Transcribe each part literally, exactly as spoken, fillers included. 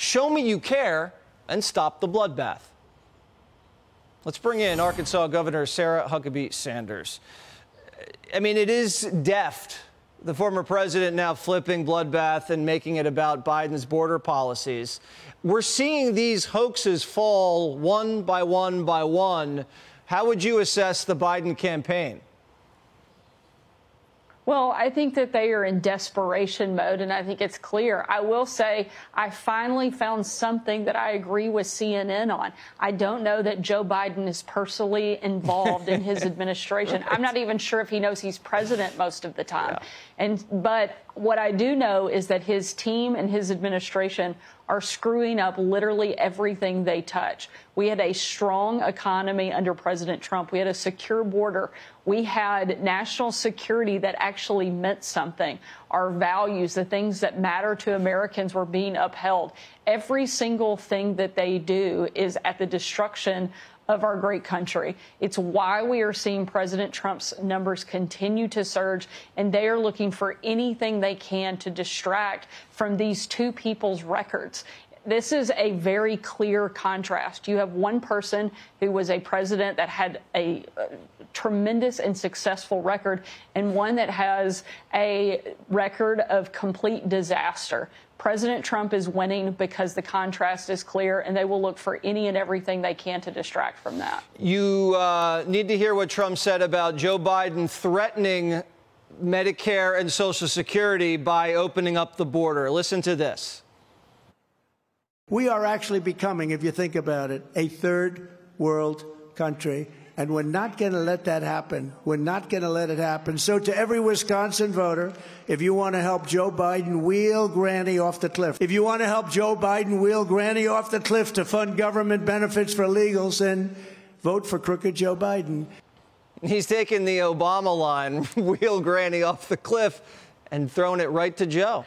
Show me you care and stop the bloodbath. Let's bring in Arkansas Governor Sarah Huckabee Sanders. I mean, it is deft, the former president now flipping bloodbath and making it about Biden's border policies. We're seeing these hoaxes fall one by one by one. How would you assess the Biden campaign? Well, I think that they are in desperation mode, and I think it's clear. I will say I finally found something that I agree with C N N on. I don't know that Joe Biden is personally involved in his administration. Right. I'm not even sure if he knows he's president most of the time. Yeah. And but what I do know is that his team and his administration are screwing up literally everything they touch. We had a strong economy under President Trump. We had a secure border. We had national security that actually meant something. Our values, the things that matter to Americans, were being upheld. Every single thing that they do is at the destruction of our great country. It's why we are seeing President Trump's numbers continue to surge, and they are looking for anything they can to distract from these two people's records. This is a very clear contrast. You have one person who was a president that had a tremendous and successful record, and one that has a record of complete disaster. President Trump is winning because the contrast is clear, and they will look for any and everything they can to distract from that. You uh, need to hear what Trump said about Joe Biden threatening Medicare and Social Security by opening up the border. Listen to this. We are actually becoming, if you think about it, a third world country, and we're not going to let that happen. We're not going to let it happen. So to every Wisconsin voter, if you want to help Joe Biden wheel granny off the cliff, if you want to help Joe Biden wheel granny off the cliff to fund government benefits for illegals, then vote for crooked Joe Biden. He's taken the Obama line, wheel granny off the cliff, and thrown it right to Joe.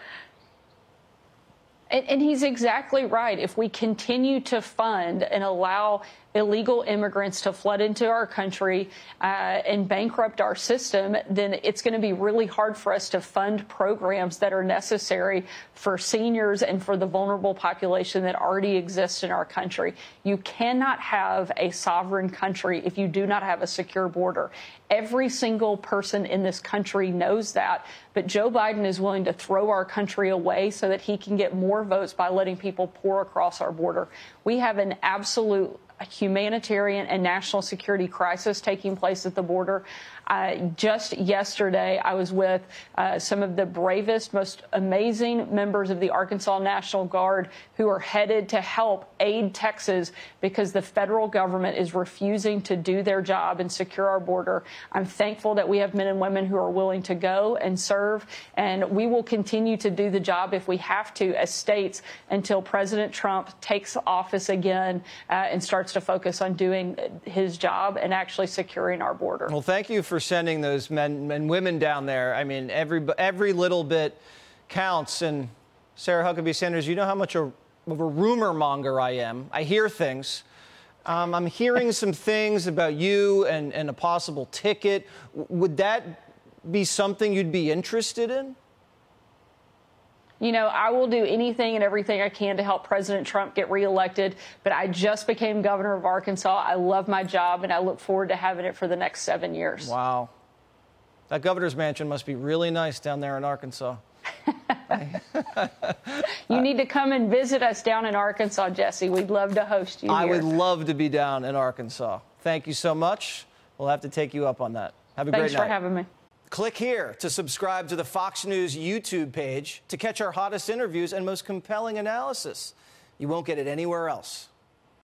And he's exactly right. If we continue to fund and allow illegal immigrants to flood into our country uh, and bankrupt our system, then it's going to be really hard for us to fund programs that are necessary for seniors and for the vulnerable population that already exists in our country. You cannot have a sovereign country if you do not have a secure border. Every single person in this country knows that. But Joe Biden is willing to throw our country away so that he can get more votes by letting people pour across our border. We have an absolute humanitarian and national security crisis taking place at the border. Uh, just yesterday, I was with uh, some of the bravest, most amazing members of the Arkansas National Guard who are headed to help aid Texas because the federal government is refusing to do their job and secure our border. I'm thankful that we have men and women who are willing to go and serve, and we will continue to do the job if we have to as states until President Trump takes office again uh, and starts to focus on doing his job and actually securing our border. Well, thank you for sending those men and women down there. I mean, every every little bit counts. And Sarah Huckabee Sanders, you know how much of a rumor monger I am. I hear things. Um, I'm hearing some things about you and, and a possible ticket. Would that be something you'd be interested in? You know, I will do anything and everything I can to help President Trump get reelected, but I just became governor of Arkansas. I love my job, and I look forward to having it for the next seven years. Wow. That governor's mansion must be really nice down there in Arkansas. You need to come and visit us down in Arkansas, Jesse. We'd love to host you here. I would love to be down in Arkansas. Thank you so much. We'll have to take you up on that. Have a great night. Thanks for having me. Click here to subscribe to the Fox News YouTube page to catch our hottest interviews and most compelling analysis. You won't get it anywhere else.